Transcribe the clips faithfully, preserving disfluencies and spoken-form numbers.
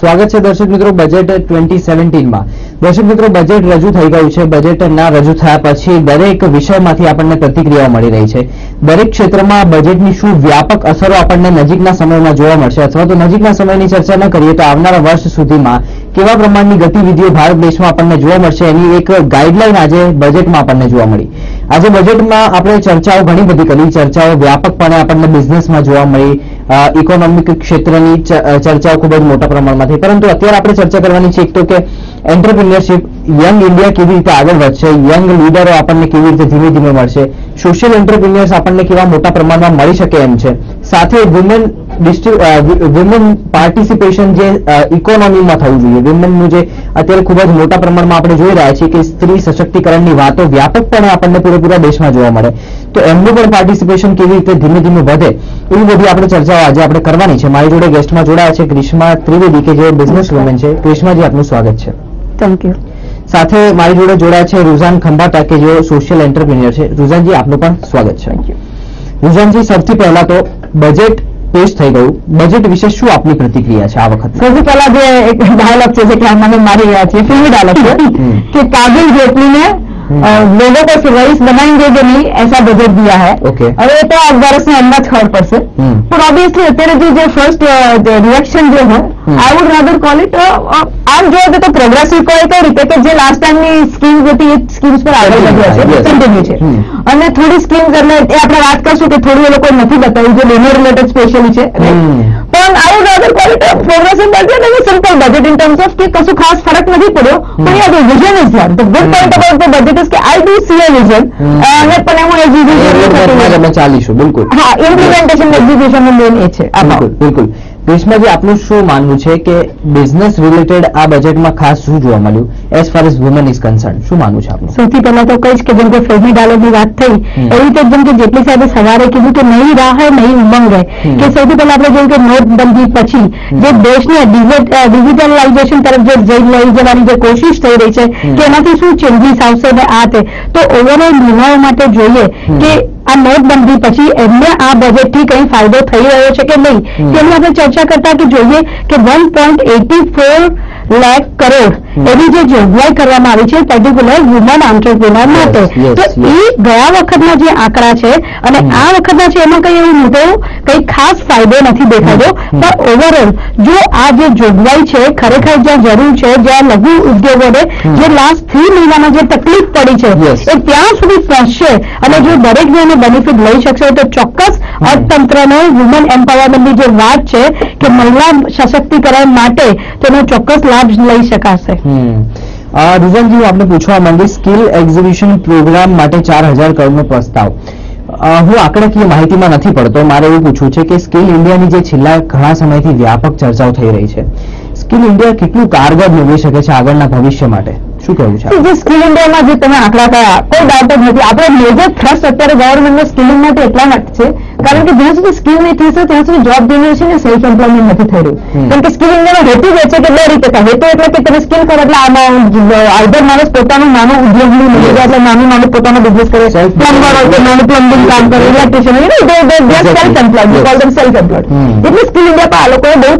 स्वागत है दर्शक मित्रों बजेट ट्वेंटी सेवनटीन માં। દર્શક મિત્રો બજેટ રજૂ થઈ ગયું છે। બજેટના રજૂ થયા પછી દરેક વિષયમાંથી આપણને પ્રતિક્રિયાઓ મળી રહી છે। દરેક ક્ષેત્રમાં બજેટની શું વ્યાપક અસરો આપણને નજીકના સમયમાં જોવા મળશે અથવા તો નજીકના સમયની ચર્ચા ન કરીએ તો આવનારા વર્ષ સુધીમાં કેવા પ્રમાણની ગતિવિધિઓ ભારત દેશમાં આપણને જોવા મળશે એની એક ગાઈડલાઈન આજે બજેટમાં આપણને જોવા મળી। આજે બજેટમાં આપણે ચર્ચાઓ ઘણી બધી કરી। ચર્ચાઓ વ્યાપકપણે આપણને બિઝનેસમાં જોવા મળી, इकोनॉमिक क्षेत्र की चर्चाओं खूब मोटा प्रमाण में थी। परंतु अत्यारे आपणे चर्चा करवानी छे तो के एंटरप्रीनियरशिप, यंग इंडिया केवी रीते आगळ वधशे, यंग लीडरो आपणे केवी रीते धीमे धीमे मळशे, सोशल एंटरप्रीनियर्स आपणे केवा मोटा प्रमाण में मळी शके एम छे, साथे वुमेन वुमेन पार्टिसिपेशन जे इकोनॉमी में थवुं जोईए, वुमेन नुं जे अत्यारे खूब ज मोटा प्रमाण में आपणे जोई रह्या छीए के स्त्री सशक्तिकरण की वातो व्यापकपणे आपणे पूरेपूरा देश में जोवा मळे, तो एमनुं पण पार्टिसिपेशन केवी रीते धीमे धीमे वधे एवी बधी आपणे चर्चाओ आज आपणे करवानी छे। मारी जोड़े गेस्टमां जोड़ाया छे ग्रिश्मा त्रिवेदी के जे बिझनेस વુમન छे। ग्रिश्मा जी आपनुं स्वागत छे। Thank you. साथे मारी जोड़े जोड़ाया छे रुझान खंभाटा के जे सोशियल एंटरप्रेन्योर छे। रुझान जी आपनुं पण स्वागत छे। Thank you. रुझान जी सौथी पहेला तो बजेट पेश थई गयुं, बजेट विशे शुं आपनी प्रतिक्रिया छे आ वखत? सौथी पहेला जे एक डायलॉग छे जे कामने मारी रह्या छे, फिल्मी डायलॉग छे के काबिल जेटलीने लोगों को सिविलाइज बनाएंगे कि नहीं, ऐसा बजट दिया है। okay. और ये तो आठ वर्ष में अहमद खबर पर से पर ऑब्वियसली अत्यारे जो जो फर्स्ट रिएक्शन जो है I would rather call it आज जो है तो प्रोग्रेसिव कॉल कई रीते कि जो लास्ट टाइम ની સ્કીમ હતી એ સ્કીમ્સ પર આગળ વધ્યા છે, કન્ટિન્યુ છે। અને થોડી સ્કીમ્સ એટલે આપણે વાત કરશું કે થોડી એ લોકો નથી બતાવ્યું જે લેનર રિલેટેડ સ્પેશિયલી છે, પણ I would rather call it progressive budget અને simple budget in terms of કે કશું ખાસ ફરક નથી પડ્યો, પણ આ vision is there the good point about the budget કે I do see a vision અને પણ હું એક્ઝિક્યુશન અમે ચાલીશું। બિલકુલ હા, ઇમ્પ્લિમેન્ટેશન એક્ઝિક્યુશન નું મેન એ છે। બિલકુલ બિલકુલ। ગ્રિશ્માજી આપનું શું માનવું છે કે બિઝનેસ રિલેટેડ આ બજેટમાં ખાસ શું જોવા મળ્યું as far as woman is concern? શું માનવું છે આપનું? સૌથી પહેલા તો કહીશ કે જેમ કે ફિલ્મી ડાયલોગની વાત થઈ એવી રીતે જેમ કે જેટલી સાહેબે સવારે કીધું કે નહીં રાહ હે નહીં ઉમંગ હે કે સૌથી પહેલા આપણે જેમ કે નોટબંધી પછી જે દેશને ડિજિટલાઇઝેશન તરફ જે જઈ લઈ જવાની જે કોશિશ થઈ રહી છે કે એનાથી શું ચેન્જીસ આવશે ને આ તે તો ઓવરઓલ નિર્ણયો માટે જોઈએ કે आ नोटबंदी पछी एमने आ बजेट थी कई फायदो थई रह्यो छे के नहीं तेनी आपणे चर्चा करता कि जोईए कि one point eight four lakh crore एवी जे जोगवाई करवामां आवी छे पर्टिक्युलर વુમન एंटरप्रेन्योर माटे। तो ए गया वखतना जे आंकड़ा छे अने आ वखतना छे एमां कई एवुं मोटो कई खास फायदो नथी देखायो, पण ओवरऑल जो आ जे जोगवाई छे खरेखर जे जरूर छे जे लघु उद्योगोने जे लास्ट थ्री महीनामां जे तकलीफ पड़ी छे ए त्यां सुधी पहोंचशे अने जो दरेक जण बेनिफिट लई शकशे। तो चौक्कस अर्थतंत्रनो વુમન एम्पावरमेंटनी जे वात छे के महिला सशक्तिकरण माटे तेनो चौक्कस लाभ लई शकाशे। रुझान जी आपने पूछवा માંગી स्किल एग्जीबिशन प्रोग्राम माटे चार हजार करोड़ नो प्रस्ताव। હું આંકડાકીય માહિતીમાં નથી પડતો, મારે એવું પૂછવું છે કે સ્કિલ ઇન્ડિયાની જે છેલ્લા ઘણા સમયથી વ્યાપક ચર્ચાઓ થઈ રહી છે સ્કિલ ઇન્ડિયા કેટલું કારગર નીવડી શકે છે આગળના ભવિષ્ય માટે? શું કહેવું છે? જે સ્કિલ ઇન્ડિયામાં જે તમે આંકડા કયા કોઈ ડાઉટ જ નથી, આપણે મેજર થ્રસ્ટ અત્યારે ગવર્મેન્ટને સ્કિલિંગ માટે એટલા માટે છે કારણ કે જ્યાં સુધી સ્કિલ નહીં થશે ત્યાં સુધી જોબ જનરેશન ને સેલ્ફ એમ્પ્લોયમેન્ટ નથી થઈ રહ્યું। કારણ કે સ્કિલ ઇન્ડિયાનો હેતુ જે છે કે બે રીતે થાય, હેતુ એટલે કે તમે સ્કિલ કરો એટલે અમાઉન્ટ આઈધર માણસ પોતાનું નાનો ઉદ્યોગ લઈ લે એટલે નાનું નાનું પોતાનો બિઝનેસ કરે, પ્લમ્બર હોય તો નાનું પ્લમ્બિંગ કામ કરે, ઇલેક્ટ્રિશિયન હોય તો they they self employed call them self employed. એટલે સ્કિલ ઇન્ડિયા પર આ લોકોએ બહુ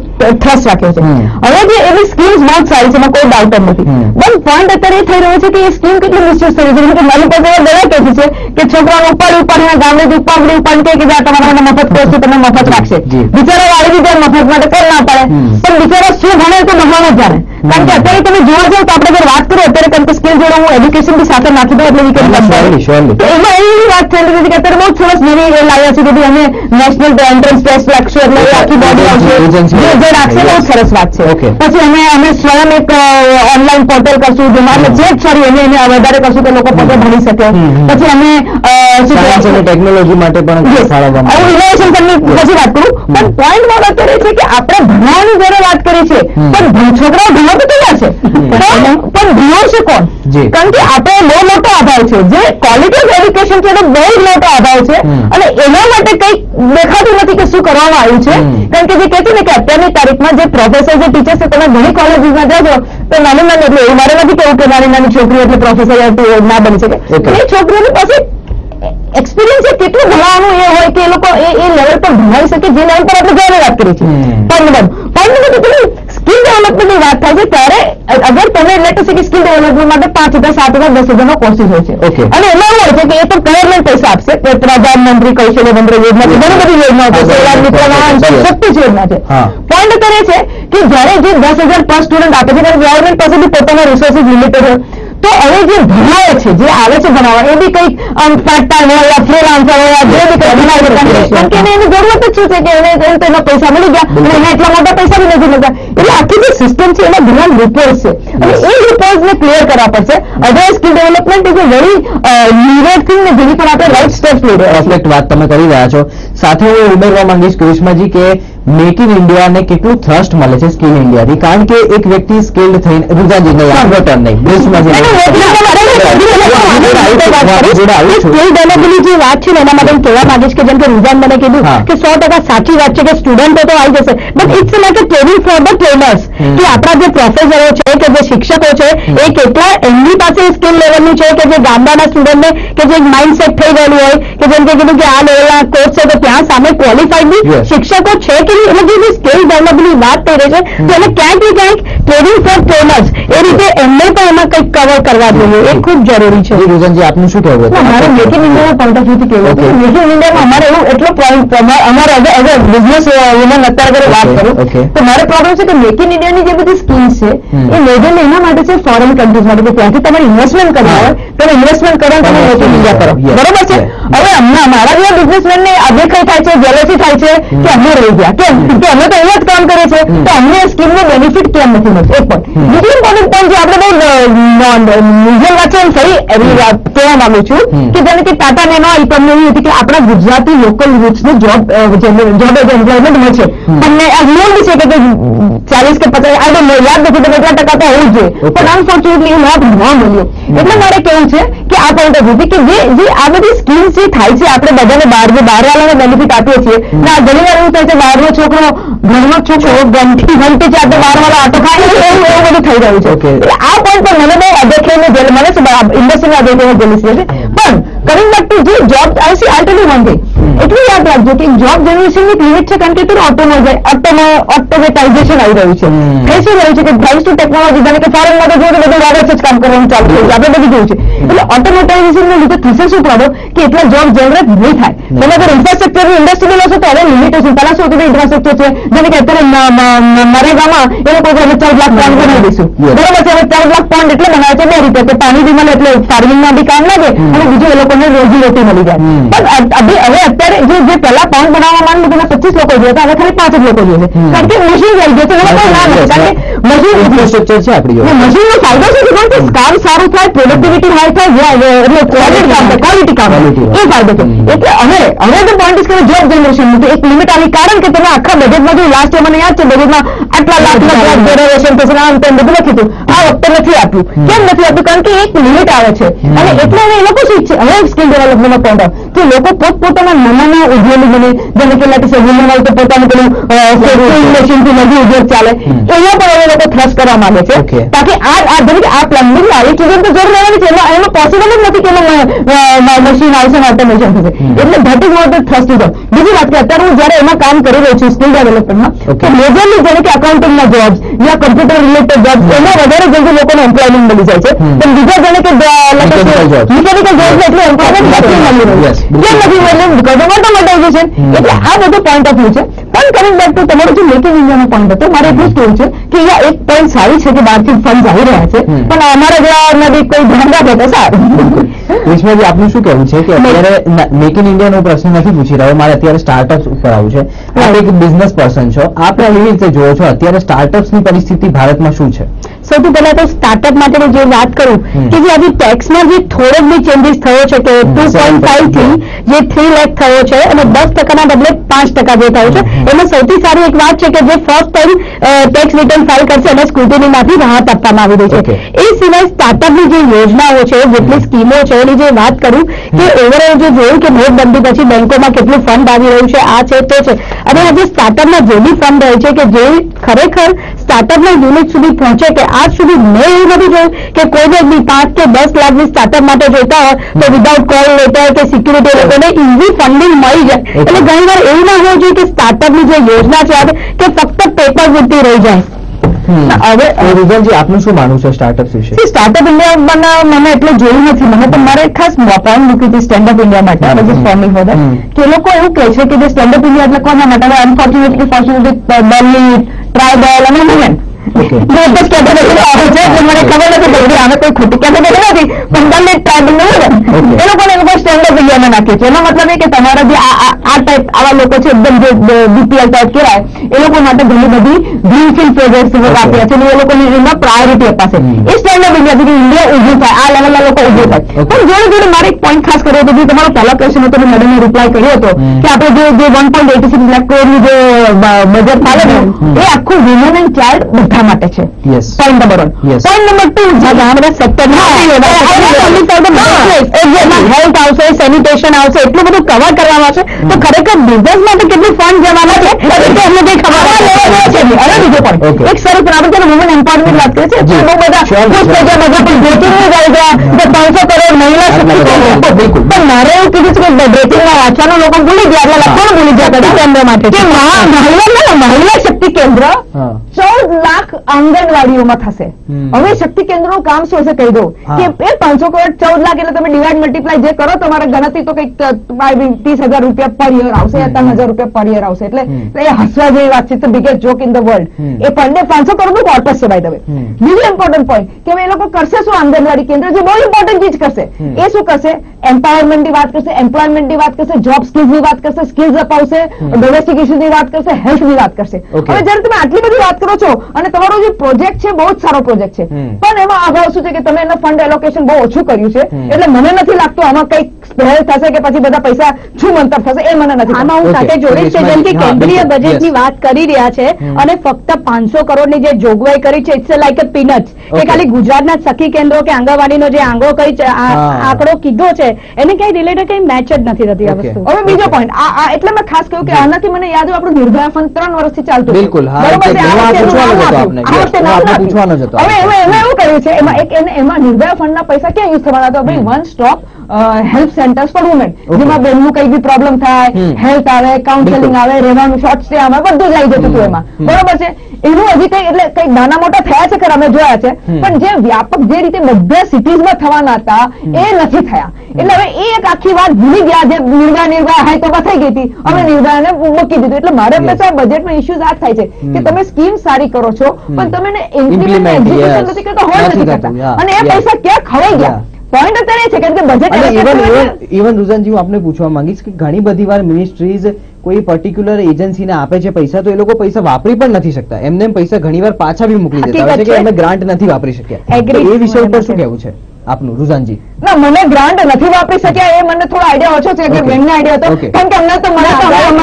થ્રસ્ટ રાખ્યો છે। હવે જે એની સ્કિલ્સ બહુ સારી છે એમાં કોઈ ડાઉટ નથી, પણ પોઈન્ટ અત્યારે એ થઈ રહ્યો છે કે એ સ્કિલ કેટલી મિસયુઝ થઈ રહી છે। મારી પાસે દવા કહે છે કે છોકરાઓ ઉપર ઉપરના ગામડે ઉપાડી ઉપાડી કે જાતા મફત કરશે તમે મફત રાખશે, બિચારા વાળી બીજા મફત માટે કર ના પડે પણ બિચારા શું ભણે તો ભણવા જ જાણે। કારણ કે અત્યારે તમે જોવા જાવ તો આપણે અગર વાત કરીએ અત્યારે કારણ કે સ્કિલ જોડે હું એજ્યુકેશન બી સાથે નાખી દઉં એટલે વિકેટ કરશે તો એમાં એવી વાત થઈ રહી છે કે અત્યારે બહુ સરસ નવી એ લાવ્યા છે કે અમે નેશનલ એન્ટ્રન્સ ટેસ્ટ રાખશું એટલે આખી બોડી આવશે જે રાખશે બહુ સરસ વાત છે। પછી અમે અમે સ્વયં એક ઓનલાઈન પોર્ટલ કરશું જેમાં જે સોરી એને એને વધારે કરશું કે લોકો પોતે ભણી શકે। પછી અમે સાયન્સ અને ટેકનોલોજી માટે પણ સારા ઇનોવેશન તમને પછી વાત કરું, પણ પોઈન્ટ માં વાત કરીએ છીએ કે આપણે ભણવાની જયારે વાત કરીએ છીએ પણ છોકરાઓ ભણવા તો તૈયાર છે પણ ભણાવશે કોણ? કારણ કે આપણે બહુ મોટો અભાવ છે જે ક્વોલિટી ઓફ એજ્યુકેશન છે એનો બહુ મોટો અભાવ છે અને એના માટે કંઈક દેખાતું નથી કે શું કરવામાં આવ્યું છે। કારણ કે જે કહેતું ને કે અત્યારની તારીખમાં જે પ્રોફેસર જે ટીચર્સ છે તમે ઘણી કોલેજીસમાં જાજો તો નાની નાની એટલે એવું મારે નથી કહેવું કે નાની નાની છોકરીઓ એટલે પ્રોફેસર ના બની શકે, એ છોકરીઓની પાસે एक्सपीरियंस कितना भणावनु ये होय के लोग ए ए लेवल पर भणाई सके जे लेवल पर आपने जाने बात करी छे। पंद्रह पंद्रह तो स्किल डेवलप ત્યારે અગર તમે let to say skill development માટે પાંચ હજાર સાત હજાર દસ હજાર નો કોર્સિસ હોય છે ઓકે અને એમાં એવું હોય છે કે એ તો ગવર્નમેન્ટ પૈસા આપશે કે પ્રધાનમંત્રી કૌશલ્ય મંત્ર યોજના છે ઘણી બધી યોજનાઓ છે સેવા મિત્રવાન છે શક્તિ યોજના છે પોઈન્ટ કરે છે કે જ્યારે જે દસ હજાર પર સ્ટુડન્ટ આપે છે ત્યારે ગવર્નમેન્ટ પાસેથી પોતાના રિસોર્સિસ લિમિટેડ છે तो अरे जो भरावे छे जे आवे छे भरावा ए भी कई पार्ट टाइम हो या फ्रीलांसर हो या जे भी कई भरावे पण के एनी जरूरत छे के एने एना पैसा मिली गया અને એટલા મોટા પૈસા भी નથી મળતા એટલે આખી જે સિસ્ટમ છે એમાં ઘણા રિપોર્ટ્સ છે અને એ રિપોર્ટ્સને ક્લિયર કરવા પડશે other skill development is a very ન્યુરેટ થિંગ ને જેની પર આપણે રાઈટ સ્ટેપ્સ લઈ રહ્યા છીએ વાત તમે કરી રહ્યા છો સાથે હું ઉમેરવા માંગીશ કૃષ્ણજી કે मेक इन इंडिया ने कितना थ्रस्ट मिले छे स्किल इंडिया थी कारण के एक व्यक्ति स्किल्ड थईने रुझान जीने संगठन नहीं देश में स्किल डेवलपमेंट जी बात छे एना माटे कहवा मांगीश के जेम के रुझान मैंने कीधु के सौ टका साची बात छे के स्टूडेंटो तो आई जशे but it's like a training for the trainers कि आपड़ा जो प्रोफेसरो छे के जो शिक्षको छे ए केटला एमनी पासे स्किल लेवल नी छे के जे गामडाना स्टूडेंट ने के जे एक माइंडसेट थई गयो होय के जेम के कीधु के आ लेवलना कोर्स छे तो त्यां सामे क्वॉलिफाइड भी शिक्षको छे के स्किल डेवलपमेंट बात कर रहे हैं तो क्या क्या ट्रेनिंग फॉर ट्रेनर्स ए रीते एमने तो एम कई कवर करवा देंगे ये खूब जरूरी है रुझान जी आपने शू कहू हमारे make in India point of view थी कहू मेक इन इंडिया में हमारे अमारे अगर बिजनेस वुमन अत्यारे बात करूँ तो मारे प्रॉब्लम है कि मेक इन इंडिया की बड़ी स्कीम्स है ये मेजर एना फॉरेन कंट्रीज में त्यां तुम इन्वेस्टमेंट करना हो तुम इन्वेस्टमेंट करो तुम मेक इन इंडिया करो बराबर है हम हमने मारा जो बिजनेसमेन ने अभी कई थे जेलसी थाय कि अमे रही गया કે અમે તો એવા જ કામ કરે છે તો અમને સ્કીમનો બેનિફિટ કેમ નથી મળતો એક પણ બીજો ઇમ્પોર્ટન્ટ પોઈન્ટ જે આપણે બહુ મ્યુઝિયમ વાંચે એમ સહી એવી વાત કહેવા માંગુ છું કે જાણે કે ટાટા નેનો આઈટમ એવી હતી કે આપણા ગુજરાતી લોકલ યુથને જોબ જોબ એજ એમ્પ્લોયમેન્ટ મળે છે તમને આ નોંધ છે કે ચાલીસ કે પચાસ આઈ ડોન્ટ નો યાદ નથી તમે કેટલા ટકા તો હોવું જોઈએ પણ અનફોર્ચ્યુનેટલી નોટ ન મળ્યો એટલે મારે કહેવું છે કે આ પોઈન્ટ ઓફ વ્યૂ કે જે જે આ બધી સ્કીમ જે થાય છે આપણે બધાને બહાર બહાર વાળાને બેનિફિટ આપીએ છીએ ને આ ઘણી વાર એવું થાય છે બહારનો છોકરો ઘરમાં છોકરો ઘંટી ઘંટી ચાતે બાર વાળા આટો ખાય એવું એવું બધું થઈ રહ્યું છે એટલે આ પોઈન્ટ પર મને બહુ અદેખેને જેલ મને શું ઇન્ડસ્ટ્રીના અદેખેને જેલી છે પણ કમિંગ બેક ટુ જે job I see I tell you one thing એટલું યાદ રાખજો કે જોબ જનરેશનની લિમિટ છે કારણ કે તેનું ઓટોમેશન ઓટોમે ઓટોમેટાઇઝેશન આવી રહ્યું છે થઈ રહ્યું છે કે થેન્ક્સ ટુ ટેકનોલોજી જાણે કે ફોરેનમાં તો જોયું કે બધું વાયરસ જ કામ કરવાનું ચાલુ છે આપણે બધું જોયું છે એટલે ઓટોમેટાઇઝેશનને લીધે થશે શું પ્રોબ્લેમ કે એટલા જોબ જનરેટ નહીં થાય તમે અગર ઇન્ફ્રાસ્ટ્રક્ચરની ઇન્ડસ્ટ્રી લેશો તો હવે લિમિટેશન પહેલાં શું હતું કે ઇન્ફ્રાસ્ટ્રક્ચર जाने के मरेगा में चार लाख पॉइंट बनाई दीस बराबर चार लाख पॉइंट एट बनाए बे रीते पानी भी मिले एट फार्मिंग में भी काम लगे बीजों ने रोजी रोटी मिली जाए अभी हम अत्यारे पहला पॉइंट बनावा पच्चीस लोग जो था खाली पांच लोग जो कारण के मशीन आई गए मशीन इंफ्रास्ट्रक्चर है अपनी मशीन नो फायदो है काम सारू थे प्रोडक्टिविटी हाई थे क्वॉलिटी काम ये फायदो है तो पॉइंट जॉब जनरेशन एक लिमिट आई कारण के तब आखा बजेट में जो लास्ट ईयर मैंने याद है बजेट में आटला लाख जॉब जनरेशन थशे आम तेम बधुं लख्युं आ वखते नहीं आप्युं केम नहीं आप्युं कारण के एक लिमिट आवे छे अने एटले हवे ए लोको शुं छे हवे स्किल डेवलपमेंटनो पॉइंट आव के लोको पोतपोताना नाना उद्योगी बने जेने के लाटी से વુમન वाले तो पोताने पेलुं ફેક્ટરી મશીન થી નવી ઉદ્યોગ ચાલે એના પર હવે લોકો થ્રસ્ટ કરવા માંગે છે તાકે આ આધુનિક આ પ્લમ્બિંગ આવી ચીજો તો જરૂર રહેવાની છે એમાં એમાં પોસિબલ જ નથી કે મશીન આવશે ઓટોમેશન થશે એટલે that is what thrust is બીજી વાત કે અત્યારે હું જ્યારે એમાં કામ કરી રહ્યો છું સ્કિલ ડેવલપમેન્ટમાં તો મેજરલી જેને કે એકાઉન્ટિંગના જોબ્સ યા કમ્પ્યુટર રિલેટેડ જોબ્સ એમાં વધારે જલ્દી લોકોને એમ્પ્લોયમેન્ટ મળી જાય છે પણ બીજા જેને કે મિકેનિકલ જોબ્સ એટલે એમ્પ્લોયમેન્ટ નથી મળી રહ્યું કેમ નથી મળી બીકોઝ ઓફ ઓટોમેશન એટલે આ બધો પોઈન્ટ ઓફ વ્યૂ છે પણ કમિંગ બેક ટુ તમારો જે મેક ઇન ઇન્ડિયાનો પોઈન્ટ હતો મારે એટલું જ કહેવું છે કે અહીંયા એક પોઈન્ટ સારી છે કે બહારથી ફંડ આવી રહ્યા છે પણ અમારા જેવા કોઈ ધંધા થતા સારું વિશ્વજી આપનું શું કહેવું છે કે અત્યારે મેક ઇન ઇન્ડિયાનો પ્રશ્ન નથી પૂછી રહ્યો મારે અત્યારે સ્ટાર્ટઅપ્સ ઉપર આવું છે આપ એક બિઝનેસ પર્સન છો આપણે એવી રીતે જોવો છો અત્યારે સ્ટાર્ટઅપ્સની પરિસ્થિતિ ભારતમાં શું છે સૌથી પહેલા તો સ્ટાર્ટઅપ માટેની જે વાત કરું કે જે આજે ટેક્સમાં જે થોડોક બી ચેન્જીસ થયો છે કે ટુ પોઈન્ટ ફાઈવ થી જે થ્રી લેખ થયો છે અને દસ ટકાના બદલે પાંચ ટકા જે થયો છે એમાં સૌથી સારી એક વાત છે કે જે first time tax return file કરશે એને સ્ક્રુટિનીમાંથી રાહત આપવામાં આવી રહી છે એ સિવાય સ્ટાર્ટઅપની જે યોજનાઓ છે જેટલી સ્કીમો છે એની જે વાત કરું કે ઓવરઓલ જે જોયું કે નોટબંધી પછી બેંકોમાં કેટલું ફંડ આવી રહ્યું છે આ છે તે છે અને આજે સ્ટાર્ટઅપમાં જે બી ફંડ રહે છે કે જે ખરેખર સ્ટાર્ટઅપના યુનિટ સુધી પહોંચે કે आज सुधी मैं यही नहीं जो कि कोई भी अपनी पांच के दस लाख में स्टार्टअप માટે જોતા હોય તો વિધાઉટ કોલ લેતા હોય કે સિક્યુરિટી લોકોને ઈઝી ફંડિંગ મળી જાય એટલે ઘણીવાર એવું ના હોય કે સ્ટાર્ટઅપની જે યોજના છે કે ફક્ત પેપર પૂરતી રહી જાય मतलब है कि तमारा जे आ टाइप आवा लोको छे एकदम जे बीपीएल टाइप के राय ए लोको माटे ઘણી બધી ગ્રીનફિલ્ડ પ્રોજેક્ટ્સ નો કાપે છે અને એ લોકોની એમાં પ્રાયોરિટી અપાશે એ સ્ટેન્ડ અપ ઇન્ડિયા જે ઇન્ડિયા ઉભું થાય આ લેવલના લોકો ઉભું થાય પણ જોડે જોડે મારે એક પોઈન્ટ ખાસ કર્યો હતો જે તમારો પહેલો ક્વેશ્ચન હતો મેડમે રિપ્લાય કર્યો હતો કે આપણે જે જે એક પોઈન્ટ એંઠ્યાસી લાખ કરોડનું જે બજેટ પાલે છે એ આખું વિમેન એન્ડ ચાઇલ્ડ બધા માટે છે યસ પોઈન્ટ નંબર એક પોઈન્ટ નંબર બે જે ગામના સેક્ટર માં એ જે હેલ્થ આવશે સેનિટેશન આવશે એટલું બધું કવર કરવામાં આવશે તો ખરેખર બિઝનેસ માટે કેટલી ફંડ જવાના છે એટલે અમને કઈ ખબર एक सरस बराबर के वुमेन एम्पावरमेंट बात करे पांच सौ करोड़ महिला बिल्कुल मारे ब्रेकिंग वाचवा लोग भूली गया लक्षण भूली गया केन्द्र महिला महिला शक्ति केन्द्र चौदह लाख आंगनवाड़ी में थे हम शक्ति केन्द्र नु काम शू कही दो पांच सौ करोड़ चौदह लाख एट तब डिवाइड मल्टीप्लाय जो करो तो गणती तो कई तीस हजार रुपया पर ईयर आन हजार रुपया पर ईयर आसवा जी बात है biggest joke in the world a fund पांच सौ करोड़ नो कॉर्पस है by the way new important point के ये लोग करसे शू आंगनवाड़ी केन्द्र जो बहुत इम्पोर्टेंट चीज करसे ए शू करसे एम्पावरमेंट की बात करसे एम्प्लॉयमेंट की बात करसे जॉब स्किल्स की बात करसे स्किल्स अपावसे डोमेस्टिक इश्यूज की बात करसे हेल्थ की बात करसे हवे जरे तमे आटली बधी बात करो छो अने तमारो जे प्रोजेक्ट छे बहुत सारो प्रोजेक्ट छे पण एमा अभाव शू छे के तमे एना फंड एलोकेशन बहुत ओछुं कर्युं छे एटले मने नथी लागतो आमा कई स्पेल थशे के पछी बधा पैसा छू मंतब थशे ए मने नथी आमा हुं साथे जोडी छे जेम के केंद्रीय बजेट नी बात करी रह्या छे अने फक्त पांच सौ करोड़ नी जे जोगवाई करी छे इट्स लाइक अ पीनट्स के खाली गुजरात ना सखी केंद्रो के आंगनवाड़ी नो जे आंगो कई आंकड़ो कीधो छे एने कई रिलेटेड कई मैच ज नथी रहती आ वस्तु હવે બીજો પોઈન્ટ આ આ એટલે મે ખાસ કહ્યું કે આનાથી મને યાદ આવ્યું આપણો નિર્ભયા ફંડ ત્રણ વર્ષથી ચાલતો હતો બિલકુલ હા આ પૂછવાનું હતું આપને આ પૂછવાનું હતું હવે હવે હવે એવું કર્યું છે એમાં એક એમાં નિર્ભયા ફંડના પૈસા ક્યાં યુઝ થવાના હતા ભાઈ one stop help centers for women जेमा बेनू कई भी प्रॉब्लम थाय हेल्थ आवे काउंसलिंग आवे रेवानु शॉर्ट स्टे आवे બધું જ આવી જતું હતું એમાં બરોબર છે એનું હજી કઈ એટલે કઈ નાના મોટા થયા છે ખરા અમે જોયા છે પણ જે વ્યાપક જે રીતે બધા સિટીઝમાં થવાના હતા એ નથી થયા એટલે હવે એ એક આખી વાત ભૂલી ગયા જે નિર્ભયા નિર્ભયા હાઈ તો થઈ ગઈ હતી અમે નિર્ભયાને મૂકી દીધું એટલે મારે હંમેશા બજેટમાં ઇશ્યુઝ આ થાય છે કે તમે સ્કીમ સારી કરો છો પણ તમે એને ઇમ્પ્લિમેન્ટ એક્ઝિક્યુશન નથી કરતા હોલ નથી કરતા અને એ પૈસા ક્યાં ખવાઈ ગયા पॉइंट अत्यारे छे कारण के बजेट इवन रुझान जी हूँ आपने पूछवा मांगीश कि घणी बधी वार मिनिस्ट्रीज कोई पर्टिक्युलर एजेंसी ने आपे छे पैसा तो ये लोग पैसा वापरी पर नहीं सकता एमने पैसा घणी वार पाछा भी मोकली देता है कि एमने ग्रांट नहीं वापरी शक्या तो ये विषय पर शुं कहेवुं छे આપનું રુઝાનજી ના મને ગ્રાન્ટ નથી વાપરી શક્યા એ મને થોડો આઈડિયા ઓછો છે કે બેંકનો આઈડિયા હતો કારણ કે અમને તો મને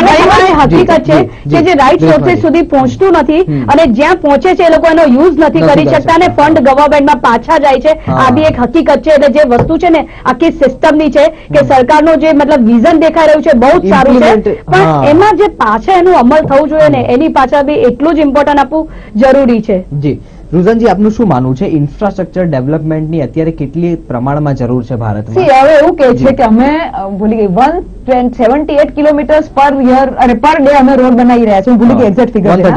મને હકીકત છે કે જે રાઈટ સોર્સ સુધી પહોંચતું નથી અને જ્યાં પહોંચે છે એ લોકો એનો યુઝ નથી કરી શકતા અને ફંડ ગવર્નમેન્ટમાં પાછા જાય છે આ બી એક હકીકત છે એટલે જે વસ્તુ છે ને આખી સિસ્ટમની છે કે સરકારનો જે મતલબ વિઝન દેખાઈ રહ્યું છે બહુ જ સારું છે પણ એમાં જે પાછા એનો અમલ થવું જોઈએ ને એની પાછળ બી એટલું જ ઇમ્પોર્ટન્ટ આપવું જરૂરી છે જી रुझान जी आपनु शुं मानवुं छे इंफ्रास्ट्रक्चर डेवलपमेंट नी अत्यारे केटली प्रमाणमां जरूर छे भारतमां सी हवे एवुं कहे छे के अमे भूली गई एक सौ अठहत्तर किलोमीटर्स पर ईयर अरे पर डे अमे रोड बनावी रह्या छे भूली गई एग्जेक्ट फिगर एक सौ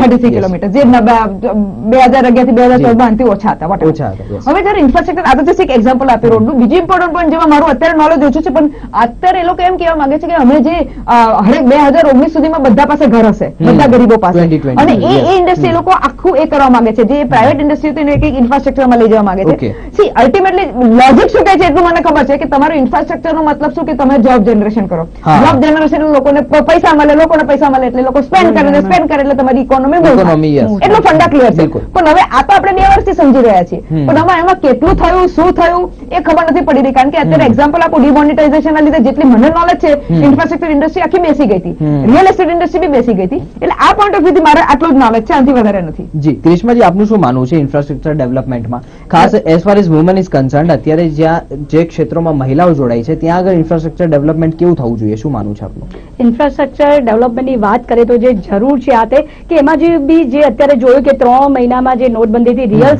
तैंतीस किलोमीटर जे दो हज़ार ग्यारह થી दो हज़ार चौदह अंति ઓછા હતા વટ ઓછા હતા હવે જ્યારે ઇન્ફ્રાસ્ટ્રક્ચર આ તો જસ્ટ એક એક્ઝામ્પલ આપ્યો રોડ નું બીજો ઇમ્પોર્ટન્ટ પોઈન્ટ જેમાં મારું અત્યારે નોલેજ ઓછું છે પણ અત્યારે એ લોકો એમ કહેવા માંગે છે કે અમે જે હરેક दो हज़ार उन्नीस સુધીમાં બધા પાસે ઘર હશે બધા ગરીબો પાસે અને એ એ ઇન્ડસ્ટ્રી લોકો આખું એ કરવા માંગે છે જે પ્રાઇવેટ ઇન્ડસ્ટ્રીને એક એક ઇન્ફ્રાસ્ટ્રક્ચરમાં લઈ જવા માંગે છે સી અલ્ટિમેટલી લોજિક શું કહે છે એટલું મને ખબર છે કે તમારું ઇન્ફ્રાસ્ટ્રક્ચરનો મતલબ શું કે તમે જોબ જનરેશન કરો જોબ જનરેશન લોકોને પૈસા મળે લોકોને પૈસા મળે એટલે લોકો સ્પેન્ડ કરે સ્પેન્ડ કરે એટલે તમારી ઇકોનોમી ઇકોનોમી એટલો ફંડા ક્લિયર છે પણ હવે આ તો આપણે બે વર્ષથી સમજી રહ્યા છીએ પણ આમાં એમાં કેટલું થયું શું થયું એ ખબર નથી પડી રહી કારણ કે અત્યારે એક્ઝામ્પલ આપો ડિમોનેટાઇઝેશનના લીધે જેટલી મને નોલેજ છે ઇન્ફ્રાસ્ટ્રક્ચર ઇન્ડસ્ટ્રી આખી બેસી ગઈ હતી રિયલ એસ્ટેટ ઇન્ડસ્ટ્રી બી બેસી ગઈ હતી એટલે આ પોઈન્ટ ઓફ વ્યૂથી મારે આટલું જ નોલેજ છે આનાથી વધારે નથી જી कृष्णा जी आपनु शुं मानवुं छे इन्फ्रास्ट्रक्चर डेवलपमेंट में ખાસ as far as woman is concerned અત્યારે જ્યાં જે ક્ષેત્રોમાં મહિલાઓ જોડાઈ છે ત્યાં આગળ ઇન્ફ્રાસ્ટ્રક્ચર ડેવલપમેન્ટ કેવું થવું જોઈએ, શું માનવું છે આપનું? ઇન્ફ્રાસ્ટ્રક્ચર ડેવલપમેન્ટની વાત કરીએ તો જે જરૂર છે આ તે કે એમાં જે બી જે અત્યારે જોયું કે ત્રણ મહિનામાં જે નોટબંધીથી રિયલ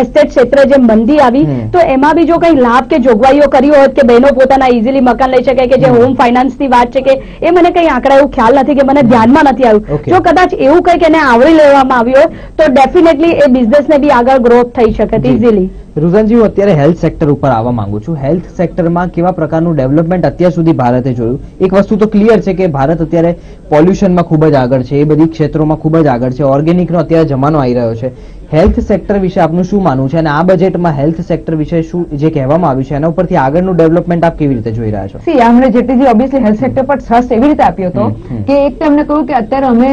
એસ્ટેટ ક્ષેત્રે જે મંદી આવી તો એમાં બી જો કંઈ લાભ કે જોગવાઈઓ કરી હોત કે બહેનો પોતાના ઇઝીલી મકાન લઈ શકે કે જે હોમ ફાઇનાન્સની વાત છે કે એ મને કંઈ આંકડા એવું ખ્યાલ નથી કે મને ધ્યાનમાં નથી આવ્યું, જો કદાચ એવું કંઈક એને આવરી લેવામાં આવ્યું હોય તો ડેફિનેટલી એ બિઝનેસને બી આગળ ગ્રોથ થઈ શકે ઇઝીલી. રુઝાનજી, હું અત્યારે હેલ્થ સેક્ટર ઉપર આવવા માંગુ છું. હેલ્થ સેક્ટરમાં કેવા પ્રકારનું ડેવલપમેન્ટ અત્યાર સુધી ભારતે જોયું? એક વસ્તુ તો ક્લિયર છે કે ભારત અત્યારે પોલ્યુશનમાં ખૂબ જ આગળ છે, એ બધી ક્ષેત્રોમાં ખૂબ જ આગળ છે, ઓર્ગેનિકનો અત્યારે જમાનો આવી રહ્યો છે. હેલ્થ સેક્ટર વિશે આપનું શું માનવું છે અને આ બજેટમાં હેલ્થ સેક્ટર વિશે શું જે કહેવામાં આવ્યું છે એના ઉપરથી આગળનું ડેવલપમેન્ટ આપ કેવી રીતે જોઈ રહ્યા છો? સી આપણે જેટલી ઓબ્વિયસલી હેલ્થ સેક્ટર પર ટ્રસ્ટ એવી રીતે આપ્યો હતો કે એક તો એમને કહ્યું કે અત્યારે અમે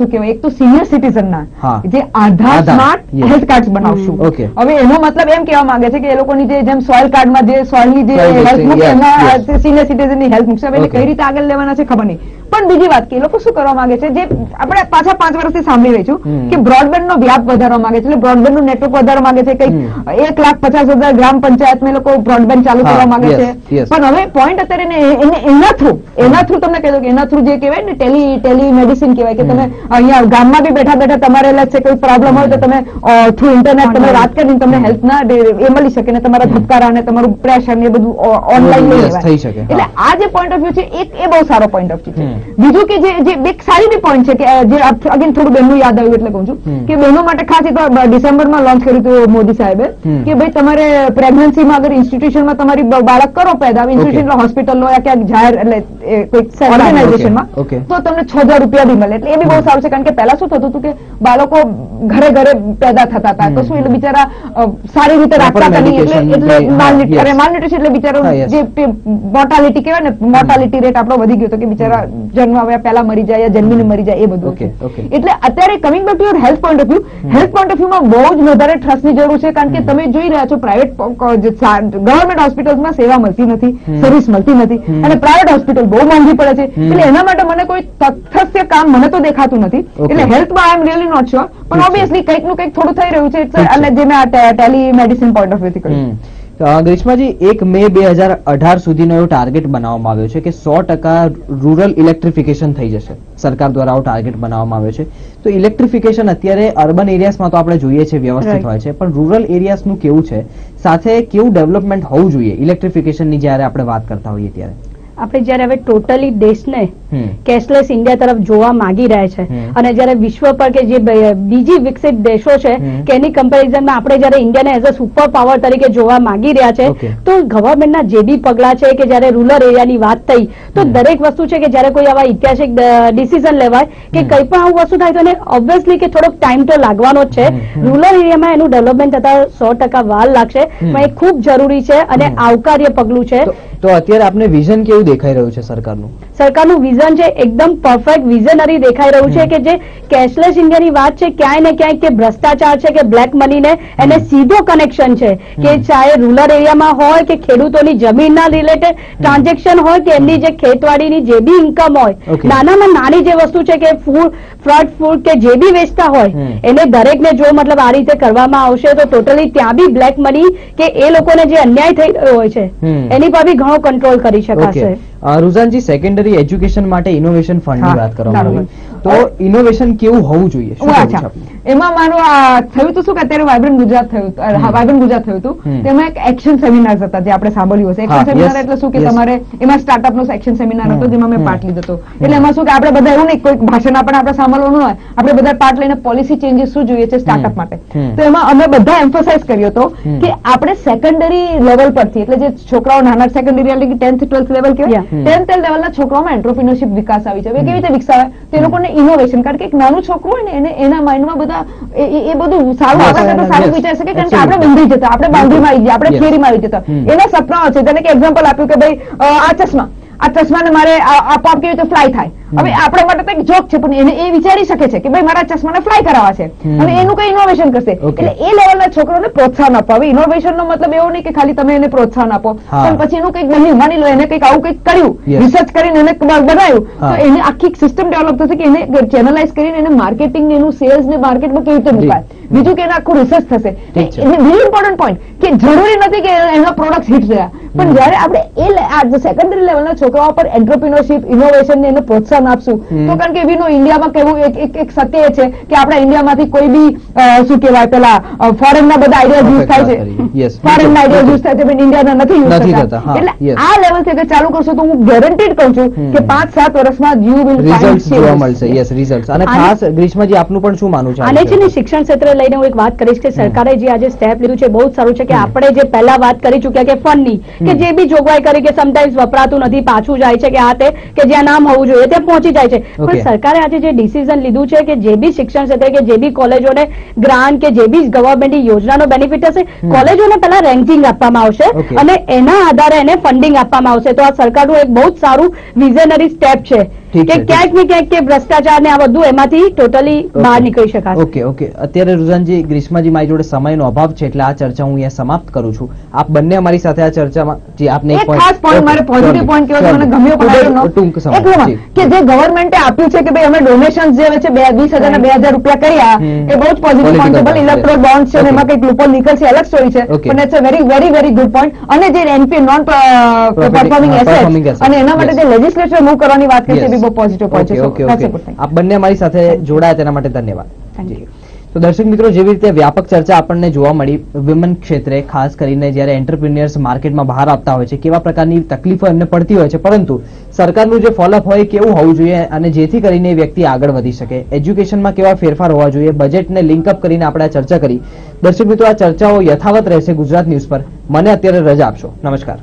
શું કહેવાય એક તો સિનિયર સિટીઝનના જે આધાર સ્માર્ટ હેલ્થ કાર્ડ બનાવશું. હવે એનો મતલબ એમ કહેવા માંગે છે કે એ લોકોની જે જેમ સોઇલ કાર્ડમાં જે સોઇલની જે હેલ્થ મૂકશે એમાં સિનિયર સિટીઝનની હેલ્થ મૂકશે, એટલે કઈ રીતે આગળ લેવાના છે ખબર નહીં. પણ બીજી વાત કે એ લોકો શું કરવા માંગે છે જે આપણે પાછા પાંચ વર્ષથી સાંભળી રહી છું કે બ્રોડબેન્ડનો વ્યાપ વધારવા માંગે છે, એટલે બ્રોડબેન્ડનું નેટવર્ક વધારવા માંગે છે, કંઈક એક લાખ પચાસ હજાર ગ્રામ પંચાયતમાં એ લોકો બ્રોડબેન્ડ ચાલુ કરવા માંગે છે. પણ હવે પોઈન્ટ અત્યારે એના થ્રુ એના થ્રુ તમને કહી દો કે એના થ્રુ જે કહેવાય ને ટેલી ટેલિમેડિસિન કહેવાય કે તમે અહીંયા ગામમાં બી બેઠા બેઠા તમારે લગશે કોઈ પ્રોબ્લેમ હોય તો તમે થ્રુ ઇન્ટરનેટ તમે વાત કરીને તમને હેલ્થના એ મળી શકે ને તમારા ધબકારા ને તમારું પ્રેશર ને બધું ઓનલાઈન લઈ લેવાય. એટલે આ જે પોઈન્ટ ઓફ વ્યૂ છે એક એ બહુ સારો પોઈન્ટ ઓફ વ્યૂ છે. બીજું કે જે બે સારી બી પોઈન્ટ છે કે જે અગેન થોડું બહેનનું યાદ આવ્યું એટલે કહું છું કે બહેનો માટે ખાસ એક ડિસેમ્બરમાં લોન્ચ કર્યું હતું મોદી સાહેબે કે ભાઈ તમારે પ્રેગ્નન્સીમાં અગર ઇન્સ્ટિટ્યુશનમાં તમારી બાળક કરો પેદા ઇન્સ્ટિટ્યુશન હોસ્પિટલનો યા ક્યાંક જાહેર એટલે કોઈ ઓર્ગેનાઇઝેશનમાં તો તમને છ હજાર રૂપિયા બી મળે, એટલે એ બી બહુ સારું છે. કારણ કે પહેલા શું થતું હતું કે બાળકો ઘરે ઘરે પેદા થતા હતા તો શું એટલે બિચારા સારી રીતે રાખતા નહીં એટલે એટલે માલન્યુટ્રિશન એટલે બિચારો જે મોર્ટાલિટી કહેવાય ને મોર્ટાલિટી રેટ આપણો વધી ગયો હતો કે બિચારા જન્મ આવ્યા પહેલા મરી જાય યા જન્મીને મરી જાય એ બધું. એટલે અત્યારે coming back to your health point of view, health point of વ્યૂમાં બહુ જ વધારે ટ્રસ્ટની જરૂર છે. કારણ કે તમે જોઈ રહ્યા છો પ્રાઇવેટ ગવર્મેન્ટ હોસ્પિટલમાં સેવા મળતી નથી, સર્વિસ મળતી નથી અને પ્રાઇવેટ હોસ્પિટલ બહુ મોંઘી પડે છે, એટલે એના માટે મને કોઈ તથ્ય કામ મને તો દેખાતું નથી. એટલે હેલ્થમાં I am really not sure, પણ ઓબ્વિયસલી કંઈક નું કંઈક થોડું થઈ રહ્યું છે અને જે મેં tele medicine point of view થી કહ્યું. ગ્રીષ્માજી, એક મે બે હજાર અઢાર સુધીનો એવો ટાર્ગેટ બનાવવામાં આવ્યો છે કે સો ટકા રૂરલ ઇલેક્ટ્રિફિકેશન થઈ જશે, સરકાર દ્વારા આવો ટાર્ગેટ બનાવવામાં આવ્યો છે. તો ઇલેક્ટ્રિફિકેશન અત્યારે અર્બન એરિયાઝમાં તો આપણે જોઈએ છે વ્યવસ્થિત હોય છે, પણ રૂરલ એરિયાઝનું કેવું છે, સાથે કેવું ડેવલપમેન્ટ હોવું જોઈએ ઇલેક્ટ્રિફિકેશનની જ્યારે આપણે વાત કરતા હોઈએ ત્યારે? આપણે જયારે હવે ટોટલી દેશને કેશલેસ ઇન્ડિયા તરફ જોવા માંગી રહ્યા છે અને જયારે વિશ્વ પર કે જે બીજી વિકસિત દેશો છે કે એની કમ્પેરિઝનમાં આપણે જયારે ઇન્ડિયાને એઝ અ સુપર પાવર તરીકે જોવા માંગી રહ્યા છે તો ગવર્મેન્ટના જે બી પગલા છે કે જયારે રૂરલ એરિયાની વાત થઈ તો દરેક વસ્તુ છે કે જયારે કોઈ આવા ઐતિહાસિક ડિસિઝન લેવાય કે કંઈ પણ આવું વસ્તુ થાય તો એને ઓબ્વિયસલી કે થોડોક ટાઈમ તો લાગવાનો જ છે. રૂરલ એરિયામાં એનું ડેવલપમેન્ટ થતા સો ટકા વાર લાગશે, પણ એ ખૂબ જરૂરી છે અને આવકાર્ય પગલું છે. તો અત્યારે આપને વિઝન કેવું દેખાઈ રહ્યું છે સરકારનું? સરકારનું વિઝન છે એકદમ પરફેક્ટ વિઝનરી દેખાઈ રહ્યું છે કે જે કેશલેસ ઇન્ડિયાની વાત છે ક્યાંય ને ક્યાંય કે ભ્રષ્ટાચાર છે કે બ્લેક મનીને એને સીધો કનેક્શન છે કે ચાહે રૂરલ એરિયામાં હોય કે ખેડૂતોની જમીનના રિલેટેડ ટ્રાન્ઝેક્શન હોય કે એમની જે ખેતવાડીની જે બી ઇન્કમ હોય, નાનામાં નાની જે વસ્તુ છે કે ફૂડ ફ્રોડ ફૂડ કે જે બી વેચતા હોય એને દરેકને જો મતલબ આ રીતે કરવામાં આવશે તો ટોટલી ત્યાં બી બ્લેક મની કે એ લોકોને જે અન્યાય થઈ રહ્યો હોય છે એની પર બી કંટ્રોલ કરી શકાશે. રુઝાનજી, સેકન્ડરી એજ્યુકેશન માટે ઇનોવેશન ફંડની વાત કરવામાં આવી તો ઇનોવેશન કેવું હોવું જોઈએ એમાં મારું થયું તો શું કે અત્યારે વાઇબ્રન્ટ ગુજરાત થયું વાઇબ્રન્ટ ગુજરાત થયું હતું તેમાં એક એક્શન સેમિનાર હતા જે આપણે સાંભળ્યું હશે. એક્શન સેમિનાર એટલે શું કે તમારે એમાં સ્ટાર્ટઅપનો એક્શન સેમિનાર હતો જેમાં મેં પાર્ટ લીધો હતો. એટલે એમાં શું કે આપણે બધા એવું નહીં કોઈ ભાષણ આપણે આપણે સાંભળવાનું હોય, આપણે બધા પાર્ટ લઈને પોલિસી ચેન્જીસ શું જોઈએ છે સ્ટાર્ટઅપ માટે, તો એમાં અમે બધા એમ્ફોસાઇઝ કર્યો હતો કે આપણે સેકન્ડરી લેવલ પરથી એટલે જે છોકરાઓ નાના સેકન્ડરી એટલે ટેન્થ ટ્વેલ્થ લેવલ કહેવાય ટેન્થ લેવલના છોકરાઓમાં એન્ટરપ્રિન્યોરશિપ વિકાસ આવી છે. હવે કેવી રીતે વિકસાવે તે લોકોને ઇનોવેશન, કારણ કે એક નાનું છોકરું હોય ને એને એના માઇન્ડમાં બધા એ બધું સારું આપણે સારું વિચારી શકે, કારણ કે આપણે બંધાઈ જતા આપણે બાંધીમાં આવી ગયા આપણે થિયરીમાં આવી જતા એના સપનાઓ છે. જેને કે એક્ઝામ્પલ આપ્યું કે ભાઈ આ ચશ્મા આ ચશ્માને મારે આપોઆપ કેવી રીતે ફ્લાય થાય હવે આપણા માટે તો એક જોક છે, પણ એને એ વિચારી શકે છે કે ભાઈ મારા ચશ્માને ફ્લાય કરાવવા છે અને એનું કઈ ઇનોવેશન કરશે. એટલે એ લેવલના છોકરાઓને પ્રોત્સાહન આપવા. હવે ઇનોવેશનનો મતલબ એવો નહીં કે ખાલી તમે એને પ્રોત્સાહન આપો, પણ પછી એનું કંઈક બન્યું, માની લો એને કંઈક આવું કંઈક કર્યું, રિસર્ચ કરીને એને બનાવ્યું, તો એને આખી સિસ્ટમ ડેવલપ થશે કે એને ચેનલાઇઝ કરીને એને માર્કેટિંગ ને એનું સેલ્સ ને માર્કેટમાં કેવી રીતે મૂકાય, બીજું કે એને આખું રિસર્ચ થશે. વેરી ઇમ્પોર્ટન્ટ પોઈન્ટ કે જરૂરી નથી કે એના પ્રોડક્ટ હિટ થયા, પણ જયારે આપણે એ સેકન્ડરી લેવલના છોકરાઓ પર એન્ટરપ્રિન્યોરશિપ ઇનોવેશનને એને પ્રોત્સાહન આપશું તો, કારણ કે એવીનો ઇન્ડિયામાં કેવું એક સત્ય છે કે આપણા ઇન્ડિયામાંથી કોઈ બી શું કહેવાય પેલા ફોરેનના બધા આઈડિયા યુઝ થાય છે, ફોરેનના આઈડિયા યુઝ થાય છે પણ ઇન્ડિયાના નથી યુઝ થતા. એટલે આ લેવલથી અગર ચાલુ કરશો તો હું ગેરંટીડ કહું છું કે પાંચ સાત વર્ષમાં યુ વિલ રિઝલ્ટ જોવા મળશે. Yes, result. અને ખાસ ગ્રીષ્માજી આપનું પણ શું માનવું છે આને છે ને શિક્ષણ ક્ષેત્રે લઈને? હું એક વાત કરીશ કે સરકારે જે આજે સ્ટેપ લીધું છે બહુ જ સારું છે કે આપણે જે પહેલા વાત કરી ચૂક્યા કે ફંડની કે જે બી જોગવાઈ કરી કે સમટાઈમ્સ વપરાતું નથી, પાછું જાય છે કે આ તે કે જ્યાં નામ હોવું જોઈએ ત્યાં પહોંચી જાય છે, પણ સરકારે આજે જે ડિસિઝન લીધું છે કે જે બી શિક્ષણ ક્ષેત્રે કે જે બી કોલેજોને ગ્રાન્ટ કે જે બી ગવર્મેન્ટની યોજનાનો બેનિફિટ હશે, કોલેજોને પહેલા રેન્કિંગ આપવામાં આવશે અને એના આધારે એને ફંડિંગ આપવામાં આવશે. તો આ સરકારનું એક બહુ જ સારું વિઝનરી સ્ટેપ છે કે ક્યાંક ને ક્યાંક કે ભ્રષ્ટાચાર ને આ બધું એમાંથી ટોટલી બહાર નીકળી શકાય. ઓકે ઓકે અત્યારે રુઝાનજી, ગ્રીષ્માજી, મારી જોડે સમયનો અભાવ છે એટલે આ ચર્ચા હું અહીંયા સમાપ્ત કરું છું. આપ બંને અમારી સાથે આ ચર્ચામાં જોડાયા તેના માટે ધન્યવાદ. તો દર્શક મિત્રો, જેવી રીતે વ્યાપક ચર્ચા આપણને જોવા મળી વિમેન ક્ષેત્રે, ખાસ કરીને જ્યારે એન્ટરપ્રિન્યર્સ માર્કેટમાં બહાર આવતા હોય છે કેવા પ્રકારની તકલીફો એમને પડતી હોય છે, પરંતુ સરકારનું જે ફોલોઅપ હોય કેવું હોવું જોઈએ અને જેથી કરીને એ વ્યક્તિ આગળ વધી શકે, એજ્યુકેશનમાં કેવા ફેરફાર હોવા જોઈએ, બજેટને લિંકઅપ કરીને આપણે આ ચર્ચા કરી. દર્શક મિત્રો, આ ચર્ચાઓ યથાવત રહેશે ગુજરાત ન્યૂઝ પર. મને અત્યારે રજા આપશો. નમસ્કાર.